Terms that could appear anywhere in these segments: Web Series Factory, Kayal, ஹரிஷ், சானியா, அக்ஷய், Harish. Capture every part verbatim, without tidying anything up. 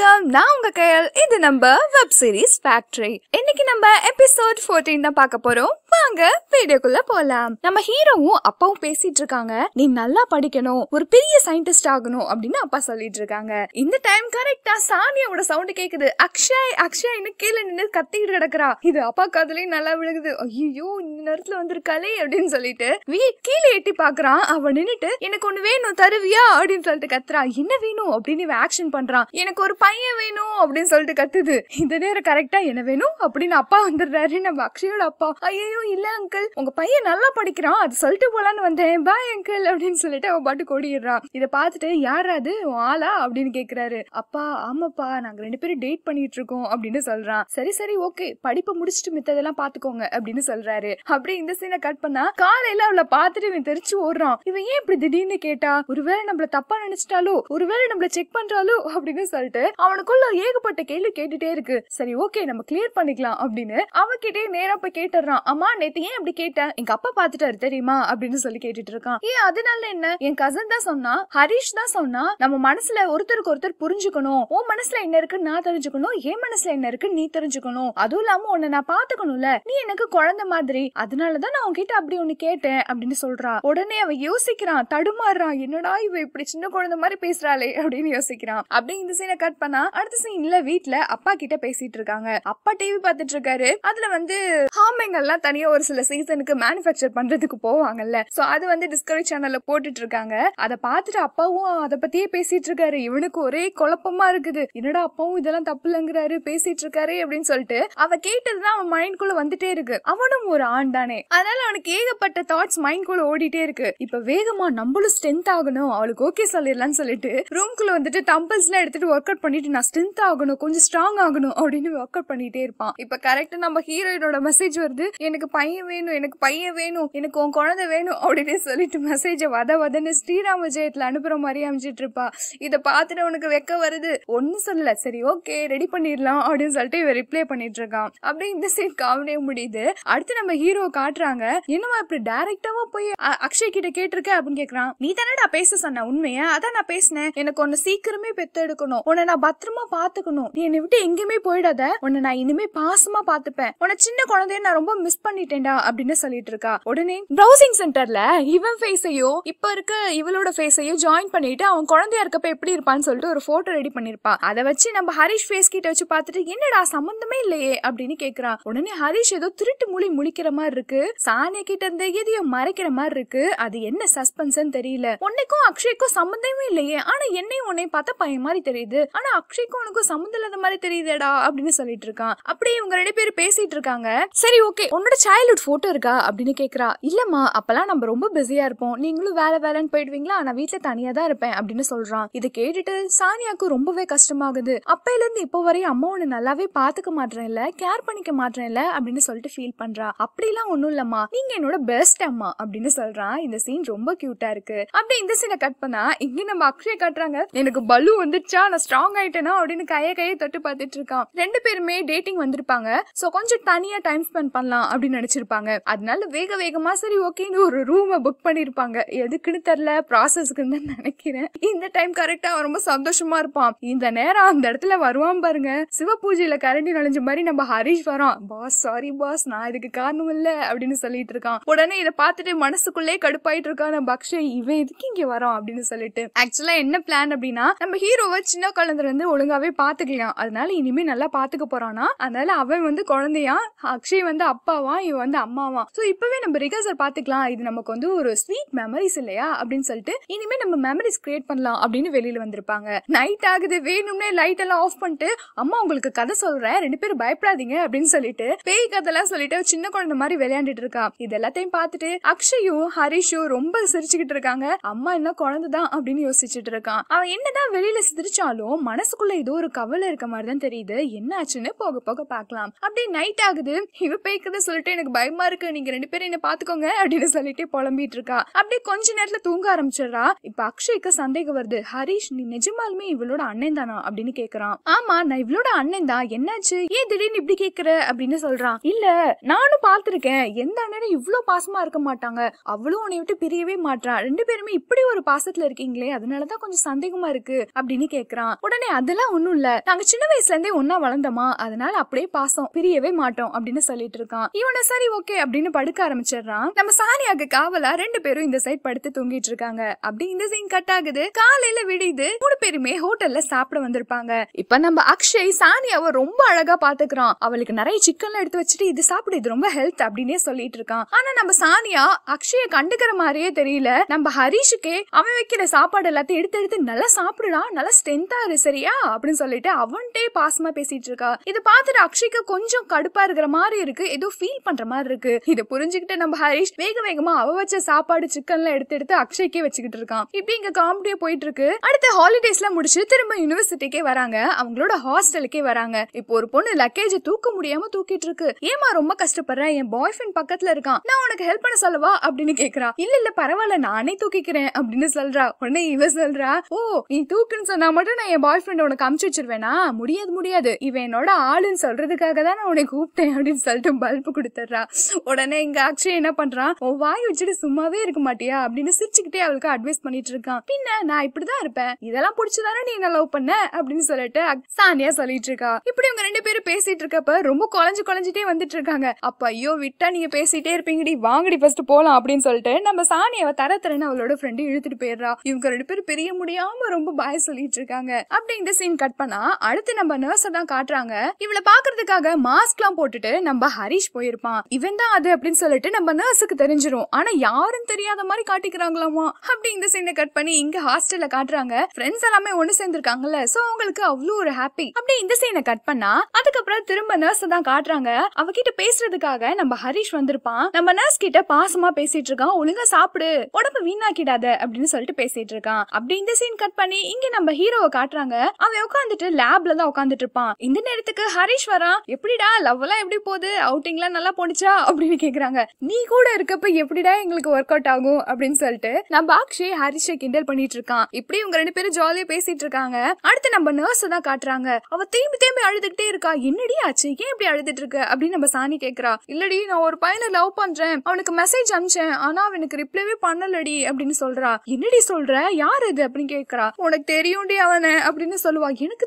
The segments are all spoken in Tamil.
வணக்கம், நான் உங்க கையல். இது நம்ம வெப் சீரிஸ் ஃபேக்டரி. இன்னைக்கு நம்ம எபிசோட் பதினான்கு தான் பார்க்க போறோம். வாங்க வீடியோக்குள்ள போலாம். நம்ம ஹீரோவும் அப்பாவும் பேசிட்டு இருக்காங்க. நீ நல்லா படிக்கணும், ஒரு பெரிய சயின்டிஸ்ட் ஆகணும் அப்படின்னு அப்பா சொல்லிட்டு இருக்காங்க. இந்த டைம் கரெக்டா சானியோட சவுண்ட் கேக்குது. அக்ஷய் அக்ஷய்னு கீழே நின்று கத்திட்டு கிடக்குறா. இது அப்பா காதுலயும் நல்லா விழுகுது. ஐயோ, இந்த நேரத்துல வந்திருக்காளே அப்படின்னு சொல்லிட்டு வீ கீழே எட்டி பாக்குறான். அவன் நின்னுட்டு எனக்கு ஒண்ணு வேணும் தருவியா அப்படின்னு சொல்லிட்டு கத்துறா. என்ன வேணும் அப்படின்னு இவன் ஆக்ஷன் பண்றான். எனக்கு ஒரு பையன் வேணும் அப்படின்னு சொல்லிட்டு கத்துது. இந்த நேரம் கரெக்டா என்ன வேணும் அப்படின்னு அப்பா வந்துடுறாரு. நம்ம அக்ஷயோட அப்பா, ஐயோ இல்ல அங்கிள், உங்க பையன் நல்லா படிக்கிறான், அது சொல்லிட்டு போலான்னு வந்தேன், பாய் அங்கிள் அப்படின்னு சொல்லிட்டு அவன் பாட்டு ஓடிடுறான். இதை பார்த்துட்டு யாராவது ஆளா அப்படின்னு கேக்குறாரு. அப்பா ஆமாப்பா, நாங்க ரெண்டு பேரும் டேட் பண்ணிட்டு இருக்கோம் அப்படின்னு சொல்றான். சரி சரி ஓகே, படிப்பை முடிச்சுட்டு மித்ததெல்லாம் பாத்துக்கோங்க அப்படின்னு சொல்றாரு. அப்படி இந்த சீனை கட் பண்ணா காலையில அவளை பார்த்துட்டு இவன் தெரிச்சு ஓடுறான். இவன் ஏன் இப்படி திடீர்னு கேட்டா, ஒருவேளை நம்மள தப்பா நினைச்சிட்டாலோ ஒருவேளை நம்மள செக் பண்றாலோ அப்படின்னு சொல்லிட்டு அவனுக்குள்ள ஏகப்பட்ட கேள்வி கேட்டுட்டே இருக்கு. சரி ஓகே, நம்ம கிளியர் பண்ணிக்கலாம் அப்படின்னு அவகிட்டே நேரா போய் கேட்டுறான். அம்மா நேத்து ஏன் அப்படி கேட்டேன், எங்க அப்பா பாத்துட்டாரு தெரியுமா அப்படின்னு சொல்லி கேட்டுட்டு இருக்கான். ஏன் அதனால என்ன, என் கசன் தான் சொன்னா, ஹரிஷ் தான் சொன்னா, நம்ம மனசுல ஒருத்தருக்கு ஒருத்தர் புரிஞ்சுக்கணும், உன் மனசுல என்ன இருக்குன்னு நான் தெரிஞ்சுக்கணும், என் மனசுல என்ன இருக்கு நீ தெரிஞ்சுக்கணும், அதுவும் இல்லாம உன்னை நான் பாத்துக்கணும்ல, நீ எனக்கு குழந்தை மாதிரி, அதனாலதான் நான் உன்கிட்ட அப்படி ஒன்னு கேட்டேன் அப்படின்னு சொல்றா. உடனே அவன் யோசிக்கிறான், தடுமாறுறான். என்னடா இவ இப்படி சின்ன குழந்தை மாதிரி பேசுறாளே அப்படின்னு யோசிக்கிறான். அப்படி இந்த சீனை கட் பண்ணா அடுத்த சீன்ல வீட்டுல அப்பா கிட்ட பேசிட்டு இருக்காங்க. அப்பா டிவி பாத்துட்டு இருக்காரு. அதுல வந்து ஹாமைங்கெல்லாம் தனியா ஒரு சில சீசனுக்கு மேனுபேக்சர் பண்றதுக்கு போவாங்கல்ல, சோ அது வந்து டிஸ்கவரி சேனல்ல போட்டுட்டு இருக்காங்க. அதை பார்த்துட்டு அப்பாவும் அதை பத்தியே பேசிட்டு இருக்காரு. இவனுக்கு ஒரே குழப்பமா இருக்குது. என்னடா அப்பாவும் இதெல்லாம் தப்பு இல்லங்கிறாரு, பேசிட்டு இருக்காரு அப்படின்னு சொல்லிட்டு அவ கேட்டதுதான் அவன் மைண்ட்குள்ள வந்துட்டே இருக்கு. அவனும் ஒரு ஆண் தானே, அதனால அவனுக்கு ஏகப்பட்ட தாட்ஸ் மைண்ட்குள்ள ஓடிட்டே இருக்கு. இப்ப வேகமா நம்மளும் ஸ்ட்ரென்த் ஆகணும், அவளுக்கு ஓகே சொல்லிடலாம்னு சொல்லிட்டு ரூம்குள்ள வந்துட்டு டம்பிள்ஸ் எல்லாம் எடுத்துட்டு ஒர்க் அவுட் பண்ணிட்டு நான் ஸ்ட்ரென்த் ஆகணும், கொஞ்சம் ஸ்ட்ராங் ஆகணும் அப்படின்னு ஒர்க் அவுட் பண்ணிட்டே இருப்பான். இப்ப கரெக்டா நம்ம ஹீரோயினோட மெசேஜ் வருது, எனக்கு பையன் வேணும், எனக்கு பையன் வேணும், எனக்கு உன் குழந்தை வேணும் அப்படின்னு சொல்லிட்டு மெசேஜ வத வதன்னு ஸ்ரீராமஜெயத்துல அனுப்புற மாதிரி அமைச்சிட்டு இருப்பா. இதை பார்த்துட்டு உனக்கு வெக்க வருது. ஒன்னும் சொல்லல, சரி ஓகே ரெடி பண்ணிடலாம் அப்படின்னு சொல்லிட்டு இவ ரிப்ளை பண்ணிட்டு இருக்கான். அப்படியே இந்த சீன் காமெடியே முடியுது. அடுத்து நம்ம ஹீரோ காட்டுறாங்க, என்னமா இப்படி டைரக்டாவா போய் அக்ஷய் கிட்ட கேட்டிருக்க அப்படின்னு கேக்குறான். நீ தானடா பேச சொன்ன உண்மையா, அதான் நான் பேசினேன், எனக்கு ஒன்னு சீக்கிரமே பெத்தெடுக்கணும், உன்னை நான் பத்திரமா பாத்துக்கணும், நீ என்னை விட்டு எங்கேயுமே போயிடாத, உன்னை நான் இனிமே பாசமா பாத்துப்பேன், உன்னை சின்ன குழந்தைய நான் ரொம்ப மிஸ் பண்ணிட்டேன்டா அப்படின்னு சொல்லிட்டு இருக்கா. உடனே பிரவுசிங் சென்டர்ல இவன் ஃபேஸையோ இப்ப இருக்க இவளோட ஃபேஸையோ ஜாயின் பண்ணிட்டு அவன் குழந்தையா இருக்கப்ப எப்படி இருப்பான்னு சொல்லிட்டு ஒரு போட்டோ ரெடி பண்ணிருப்பான். அதை வச்சு நம்ம ஹரிஷ் ஃபேஸ் கிட்ட வச்சு பாத்துட்டு என்னடா சம்பந்தமே இல்லையே அப்படின்னு கேக்குறான். உடனே ஹரிஷ் ஏதோ திருட்டு மூளி முழிக்கிற மாதிரி இருக்கு, சானியா கிட்ட இருந்த எதையோ மறைக்கிற மாதிரி இருக்கு, அது என்ன சஸ்பென்ஸ் தெரியல. உன்னைக்கும் அக்ஷய்க்கும் சம்பந்தமே இல்லையே, ஆனா என்னையும் உன்னை பார்த்தா பையன் மாதிரி தெரியுது, ஆனா அக்ஷய்க்கும் உனக்கும் சம்பந்தம் இல்லாத மாதிரி தெரியுதேடா அப்படின்னு சொல்லிட்டு இருக்கான். அப்படியே இவங்க ரெண்டு பேரும் பேசிட்டு இருக்காங்க. சரி ஓகே, உன்னோட சைல்ட்ஹுட் போட்டோ இருக்கா அப்படின்னு கேக்குறா. இல்லம்மா, அப்பெல்லாம் நம்ம ரொம்ப பிஸியா இருப்போம், நீங்களும் வேலை வேலைன்னு போயிடுவீங்களா, ஆனா வீட்டுல தனியா தான் இருப்பேன் அப்படின்னு சொல்றான். இதை கேட்டுட்டு சானியாக்கு ரொம்பவே கஷ்டமாகுது. அப்பையில இருந்து இப்போ வரையும் அம்மா உன்னை நல்லாவே பாத்துக்க மாட்டேன் இல்ல, கேர் பண்ணிக்க மாட்டேன் இல்ல அப்படின்னு சொல்லிட்டு ஃபீல் பண்றா. அப்படிலாம் ஒண்ணும் இல்லம்மா, நீங்க என்னோட பெஸ்ட் அம்மா அப்படின்னு சொல்றான். இந்த சீன் ரொம்ப கியூட்டா இருக்கு. அப்படியே இந்த சீனை கட் பண்ணா இங்க நம்ம அக்ஷய் காட்டுறாங்க, எனக்கு பலு வந்துருச்சா, நான் ஸ்ட்ராங் ஆயிட்டேனா அப்படின்னு கைய கையை தொட்டு பாத்துட்டு இருக்கான். ரெண்டு பேருமே டேட்டிங் வந்திருப்பாங்க, சோ கொஞ்சம் தனியா டைம் ஸ்பெண்ட் பண்ணலாம் அப்படின்னு நினைச்சிருப்பாங்க. அதனால வேக வேகமா சரி ஓகேன்னு ஒரு ரூமை புக் பண்ணிருப்பாங்க. எதுக்குன்னு தெரியல, ப்ராசஸ்க்குன்னு தான் நினைக்கிறேன். இந்த டைம் கரெக்டா ரொம்ப சந்தோஷமா இருப்பான். இந்த நேரம் அந்த இடத்துல வருவான் பாருங்க, சிவபூஜையில கரண்டி நுழைஞ்ச மாதிரி நம்ம ஹரிஷ் வரான். பாஸ் சாரி பாஸ், நான் இதுக்கு காரணம் இல்ல அப்படின்னு சொல்லிட்டு இருக்கான். உடனே இதை பார்த்துட்டு மனசுக்குள்ளே கடுப்பாயிட்டு இருக்கான் நம்ம அக்ஷய், இவன் எதுக்கு இங்க வரான் அப்படின்னு சொல்லிட்டு. ஆக்சுவலா என்ன பிளான் அப்படின்னா, நம்ம ஹீரோவை சின்ன குழந்தைல இருந்து ஒழுங்காவே பாத்துக்கலாம், அதனால இனிமே நல்லா பாத்துக்க போறானா, அதனால அவன் வந்து குழந்தையா, அக்ஷய் வந்து அப்பாவா, இவன் வந்து அம்மாவா, சோ இப்பவே நம்ம ரிகர்சல் பாத்துக்கலாம், இது நமக்கு வந்து ஒரு ஸ்வீட் மெமரிஸ் இல்லையா அப்படின்னு சொல்லிட்டு இனிமே நம்ம மெமரிஸ் கிரியேட் பண்ணலாம் அப்படின்னு வெளியில வந்திருப்பாங்க. நைட் ஆகுது, வேணும்னே லைட் எல்லாம் ஆஃப் பண்ணிட்டு அம்மா உங்களுக்கு கதை சொல்றேன், ரெண்டு பேரும் பயப்படாதீங்க அப்படின்னு சொல்லிட்டு பேய் கதெல்லாம் சொல்லிட்டு சின்ன குழந்தை மாதிரி விளையாண்டுட்டு இருக்கா. இது எல்லாத்தையும் பார்த்துட்டு அக்ஷயும் ஹரிஷும் ரொம்ப சிரிச்சுக்கிட்டு இருக்காங்க. அம்மா என்ன குழந்தைதான் அப்படின்னு யோசிச்சுட்டு இருக்கான். அவன் என்னதான் வெளியில சிரிச்சாலும் மனசுக்குள்ள ஏதோ ஒரு கவலை இருக்க மாதிரி தான் தெரியுது. என்ன ஆச்சுன்னு போக போக பாக்கலாம். அப்படியே நைட் ஆகுது. இவ பேய்க்கதை சொல்லிட்டு எனக்கு பயமா இருக்கு, நீங்க ரெண்டு பேரும் என்ன பாத்துக்கோங்க அப்படின்னு சொல்லிட்டு புலம்பிட்டு இருக்கா. அப்படியே கொஞ்ச நேரத்துல தூங்க ஆரம்பிச்சிடறா. இப்ப அக்ஷய்க்கு சந்தேகம் வருது, ஹரிஷ் நீ நிஜமாலுமே இவளோட அண்ணன் தானா அப்படின்னு கேக்குறான். ஆமா நான் இவளோட அண்ணன் தான், என்னாச்சு ஏன் திடீர்னு இப்படி கேக்குற அப்படின்னு சொல்றான். இல்ல நானும் பாத்திருக்கேன், எந்த அண்ணனும் இவ்வளவு பாசமா இருக்க மாட்டாங்க, அவளும் உன்னை விட்டு பிரியவே மாட்டான், ரெண்டு பேருமே இப்படி ஒரு பாசத்துல இருக்கீங்களே அதனாலதான் கொஞ்சம் சந்தேகமா இருக்கு அப்படின்னு கேக்குறான். உடனே அதெல்லாம் ஒண்ணும் இல்ல, நாங்க சின்ன வயசுல இருந்தே ஒன்னா வளர்ந்தமா அதனால அப்படியே பாசம், பிரியவே மாட்டோம் அப்படின்னு சொல்லிட்டு இருக்கான். இவனை சரி ஓகே அப்படின்னு படுக்க ஆரம்பிச்சிடறான். நம்ம சானியாக்கு காவலா ரெண்டு பேரும் இந்த சைட் படுத்து தூங்கிட்டு இருக்காங்க. அப்படி இந்த சீன் கட் ஆகுது. காலையில விடியுது. மூணு பேருமே ஹோட்டல்ல சாப்பிட வந்திருப்பாங்க. இப்ப நம்ம அக்ஷய் சானியாவை ரொம்ப அழகா பாத்துக்கிறான். அவளுக்கு நிறைய சிக்கன் எடுத்து வச்சுட்டு இது சாப்பிடு இது ரொம்ப ஹெல்த் அப்படின்னே சொல்லிட்டு இருக்கான். ஆனா நம்ம சானியா அக்ஷய கண்டுக்கிற மாதிரியே தெரியல. நம்ம ஹரிஷுக்கே அவன் வைக்கிற சாப்பாடு எல்லாத்தையும் எடுத்து எடுத்து நல்லா சாப்பிடுடா, நல்லா ஸ்ட்ரென்தா இரு சரியா அப்படின்னு சொல்லிட்டு அவன்கிட்டே பாசமா பேசிட்டு இருக்கா. இதை பாத்துட்டு அக்ஷய்க்கு கொஞ்சம் கடுப்பா இருக்கிற மாதிரி இருக்கு, ஏதோ ஃபீல் பண்ற மாதிரி இருக்கு. இதை புரிஞ்சுக்கிட்டு நம்ம ஹரிஷ் வேக வேகமா அவ வச்ச சாப்பாடு சிக்கன்லாம் எடுத்து எடுத்து அக்ஷய்க்கே வச்சுக்கிட்டு இருக்கான். இப்படி இங்க காமெடியா போயிட்டு இருக்கு. அடுத்த ஹாலிடேஸ்லாம் முடிச்சு திரும்ப யூனிவர்சிட்டிக்கே வராங்க, அவங்களோட ஹாஸ்டலுக்கே வராங்க. இப்போ ஒரு பொண்ணு லக்கேஜ் தூக்க முடியாம தூக்கிட்டு இருக்கு. ஏமா ரொம்ப கஷ்டப்படுறேன், என் பாய் ஃப்ரெண்ட் பக்கத்துல இருக்கான், நான் உனக்கு ஹெல்ப் பண்ண சொல்லவா அப்படின்னு கேக்குறா. இல்ல இல்ல பரவாயில்ல நானே தூக்கிக்கிறேன் அப்படின்னு சொல்றா. உடனே இவ சொல்றா, ஓ நீ தூக்குன்னு சொன்னா மட்டும் நான் என் பாய் ஃப்ரெண்ட் உனக்கு அமுச்சு வச்சிருவேனா, முடியாது முடியாது, இவன் என்னோட ஆளுன்னு சொல்றதுக்காக தான் நான் உனக்கு கூப்பிட்டேன் அப்படின்னு சொல்லிட்டு பல்பு கொடுத்துறா. உடனே இங்க அக்ஷய் என்ன பண்றான், ஓ வாய் வச்சுட்டு சும்மாவே இருக்க மாட்டியா அப்படின்னு சிரிச்சுக்கிட்டே அவளுக்கு அட்வைஸ் பண்ணிட்டு இருக்கான். பின்ன நான் இப்படிதான் இருப்பேன், இதெல்லாம் புடிச்சுதானே நீ என்ன லவ் பண்ண அப்படின்னு சொல்லிட்டு சானியா சொல்லிட்டு இருக்கா. இப்படி இவங்க ரெண்டு பேரும் பேசிட்டு இருக்கப்ப ரொம்ப குழஞ்சு குழஞ்சிட்டே வந்துட்டு இருக்காங்க. அப்ப ஐயோ விட்டா நீங்க பேசிட்டே இருப்பீங்கடி, வாங்கடி ஃபர்ஸ்ட் போலாம் அப்படின்னு சொல்லிட்டு நம்ம சானியாவை தரத்தரன்னு அவளோட ஃப்ரெண்டு இழுத்துட்டு போயிடுறா. இவங்க ரெண்டு பேரும் பிரிய முடியாம ரொம்ப பாய் சொல்லிட்டு இருக்காங்க. அப்படி இந்த சீன் கட் பண்ணா அடுத்து நம்ம நர்ஸை தான் காட்டுறாங்க. இவளை பாக்குறதுக்காக மாஸ்க் எல்லாம் போட்டுட்டு நம்ம ஹரிஷ் போயிருப்பான். இவன் தான் அது அப்படின்னு சொல்லிட்டு நம்ம நர்ஸுக்கு தெரிஞ்சிரும். ஆனா யாரும் தெரியாத மாதிரி காட்டிக்கிறாங்களாமா. அப்படி இந்த சீனை கட் பண்ணி இங்க ஹாஸ்டல்ல காட்டுறாங்க. ஃப்ரெண்ட்ஸ் எல்லாமே ஒன்னு சேர்ந்திருக்காங்கல்ல, சோ அவங்களுக்கு அவ்வளவு ஒரு ஹாப்பி. அப்படி இந்த சீனை கட் பண்ணா அதுக்கப்புறம் திரும்ப நர்ஸை தான் காட்டுறாங்க. அவகிட்ட பேசுறதுக்காக நம்ம ஹரிஷ் வந்திருப்பான். நம்ம நர்ஸ் கிட்ட பாசமா பேசிட்டு இருக்கான், ஒழுங்கா சாப்பிடு உடம்பு வீணாக்கிடாத அப்படின்னு சொல்லிட்டு பேசிட்டு இருக்கான். அப்படி இந்த சீன் கட் பண்ணி இங்க நம்ம ஹீரோவை காட்டுறாங்க. அவன் உட்காந்துட்டு லேப்ல தான் உட்காந்துட்டு இருப்பான். இந்த நேரத்துக்கு ஹரிஷ் வரான். எப்படிடா லவ் எல்லாம் எப்படி போகுது, அவுட்டிங் எல்லாம் நல்லா போனிச்சா அப்படின்னு கேக்குறாங்க. நீ கூட இருக்கப்ப எப்படிடா எங்களுக்கு ஒர்க் அவுட் ஆகும் அப்படின்னு சொல்லிட்டு நம்ம அக்ஷய் ஹரிஷை கிண்டல் பண்ணிட்டு இருக்கான். இப்படி இவங்க ரெண்டு பேரும் ஜாலியா பேசிட்டு இருக்காங்க. அடுத்து நம்ம நர்ஸ் தான் காட்டுறாங்க. அவ திரும்பி திரும்பி அழுதுகிட்டே இருக்கா. என்னடி ஆச்சு ஏன் இப்படி அழுதுட்டு இருக்க அப்படின்னு நம்ம சாணி கேக்குறா. இல்லடி நான் ஒரு பையனை லவ் பண்றேன், அவனுக்கு மெசேஜ் அனுப்பிச்சேன் ஆனா அவனுக்கு ரிப்ளைவே பண்ணலடி அப்படின்னு சொல்றா. என்னடி சொல்ற, யார் இது அப்படின்னு கேக்குறா. உனக்கு தெரியும்டி அவனை அப்படின்னு சொல்லுவா. எனக்கு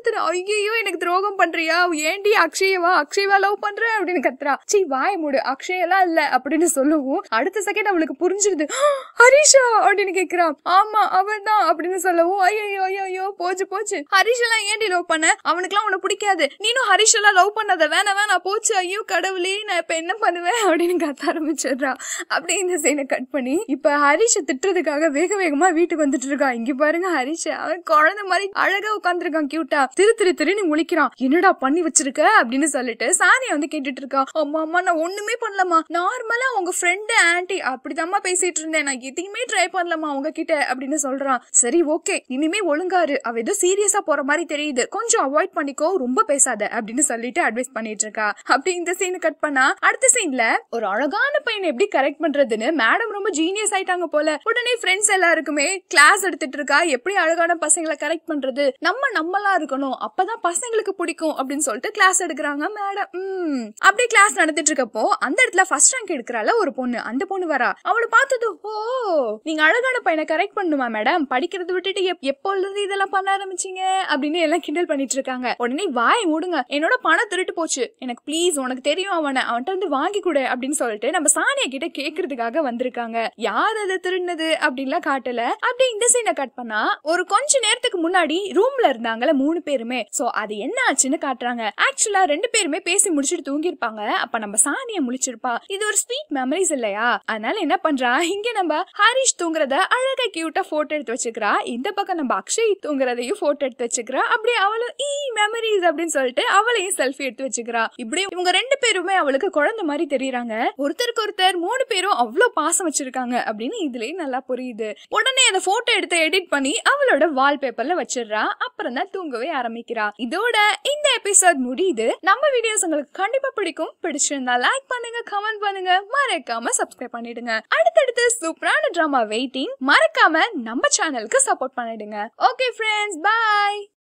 ஐயோ எனக்கு துரோகம் பண்றியா, ஏன்டி அக்ஷயவா அக்ஷயவா லவ் பண்ற அப்படின்னு கத்துறா. சீ வாய மூடு, அக்ஷயெல்லாம் இல்ல அப்படின்னு சொல்லுவோம். அடுத்த செகண்ட் அவளுக்கு புரிஞ்சிருது, ஹரிஷா அப்படின்னு கேக்குறா. ஆமா அவன் தான் அப்படின்னு சொல்லவும் ஐயோ ஐயோ போச்சு போச்சு, ஹரிஷ் எல்லாம் ஏன்டி லவ் பண்ண, அவனுக்கு எல்லாம் உனக்கு பிடிக்காது, நீனும் ஹரிஷ் எல்லாம் லவ் பண்ணாத, வேணா வேணா போச்சு, ஐயோ கடவுளே நான் இப்ப என்ன பண்ணுவேன் அப்படின்னு கத்த ஆரம்பிச்சிடறா. அப்படி இந்த சீனை கட் பண்ணி இப்ப ஹரிஷ திட்டுறதுக்காக வேக வேகமா வீட்டுக்கு வந்துட்டு இருக்கா. இங்க பாருங்க ஹரிஷ அவன் குழந்தை மாதிரி அழகா உட்காந்துருக்கான், கியூட்டா திரு திரு திருன்னு முழிக்கிறான். என்னடா பண்ணி வச்சிருக்க அப்படின்னு சொல்லிட்டு சானியா வந்து கேட்டுட்டு இருக்கா. அம்மா அம்மா நான் ஒண்ணுமே பண்ணலமா, நார்மலா உங்க ஃப்ரெண்டு ஆன்டி அப்படிதாம்மா பேசிட்டு இருந்தேன், நான் எதையுமே ட்ரை பண்ணலாமா உங்ககிட்ட அப்படின்னு சொல்றான். சரி ஓகே இனிமே ஒழுங்காரு, அவ ஏதோ சீரியஸா போற மாதிரி தெரியுது, கொஞ்சம் அவாய்ட் பண்ணிக்கோ, ரொம்ப பேசாத அப்படின்னு சொல்லிட்டு அட்வைஸ் பண்ணிட்டு இருக்கா. அப்படி இந்த சீன் கட் பண்ணா அடுத்த சீன்ல ஒரு அழகான பையனை எப்படி கரெக்ட் பண்றதுன்னு மேடம் ரொம்ப ஜீனியஸ் ஆயிட்டாங்க போல. உடனே ஃப்ரெண்ட்ஸ் எல்லாருக்குமே கிளாஸ் எடுத்துட்டு இருக்கா, எப்படி அழகான பசங்களை கரெக்ட் பண்றது, நம்ம நம்மளா இருக்கணும் அப்பதான் பசங்களுக்கு பிடிக்கும் அப்படின்னு சொல்லிட்டு கிளாஸ் எடுக்கிறாங்க மேடம். அப்படியே கிளாஸ் நடந்துட்டு இருக்கப்போ அந்த இடத்துல ஃபர்ஸ்ட் ரேங்க் எடுக்கிறால ஒரு பொண்ணு, அந்த பொண்ணு வரா. அவளை பார்த்தது, ஓ நீங்க அழகான பையனை கரெக்ட் பண்ணுமா மேடம், படிக்கிறத விட்டுட்டு எப்பொழுது இதெல்லாம் பண்ண ஆரம்பிச்சீங்க அப்படின்னு எல்லாம் கிண்டல் பண்ணிட்டு இருக்காங்க. உடனே வாய் மூடுங்க, என்னோட பணம் திருட்டு போச்சு, எனக்கு பிளீஸ் உனக்கு தெரியும் அவனை அவன்கிட்ட வந்து வாங்கி கொடு அப்படின்னு சொல்லிட்டு நம்ம சானியா கிட்ட கேக்குறதுக்காக வந்திருக்காங்க. யார் அதை திருடினது அப்படின்லாம் காட்டல. அப்படி இந்த சீனை கட் பண்ணா ஒரு கொஞ்ச நேரத்துக்கு முன்னாடி ரூம்ல இருந்தாங்கல்ல மூணு பேருமே, சோ அது என்ன ஆச்சுன்னு காட்டுறாங்க. ஆக்சுவலா ரெண்டு பேருமே பேசி முடிச்சுட்டு தூங்கி இருப்பாங்க. அப்ப நம்ம சானியா முழிச்சிருப்பா. இது ஒரு ஸ்வீட் மெமரிஸ் இல்லையா, அதனால என்ன பண்றா, இங்க நம்ம ஹரிஷ் தூங்குறத அழகா கியூட்டா போட்டோ எடுத்து வச்சுக்கிறா. இந்த பக்கம் நம்ம அக்ஷய் தூங்குறதையும் போட்டோ எடுத்து வச்சுக்கிறா. அப்படியே அவளும் ஈ மெமரிஸ் அப்படின்னு சொல்லிட்டு அவளையும் செல்ஃபி எடுத்து வச்சுக்கிறா. இப்படி இவங்க ரெண்டு பேருமே அவளுக்கு குழந்தை மாதிரி தெரியறாங்க. ஒருத்தருக்கு ஒருத்தர் மூணு பேரும் அவ்வளவு பாசம் வச்சிருக்காங்க அப்படின்னு இதுலயே நல்லா புரியுது. உடனே அந்த போட்டோ எடுத்து எடிட் பண்ணி அவளோட வால்பேப்பர்ல வச்சிடறா. அப்புறம் தான் தூங்கவே ஆரம்பிக்கிறா. இதோட இந்த எபிசோட் முடியுது. நம்ம வீடியோஸ் உங்களுக்கு கண்டிப்பா பிடிக்கும். பிடிச்சிருந்தா லைக் like பண்ணுங்க, comment பண்ணுங்க, மறக்காம subscribe பண்ணிடுங்க. அடுத்தடுத்து சூப்பரான drama waiting, மறக்காம நம்ம சேனலுக்கு support பண்ணிடுங்க. Okay friends, bye.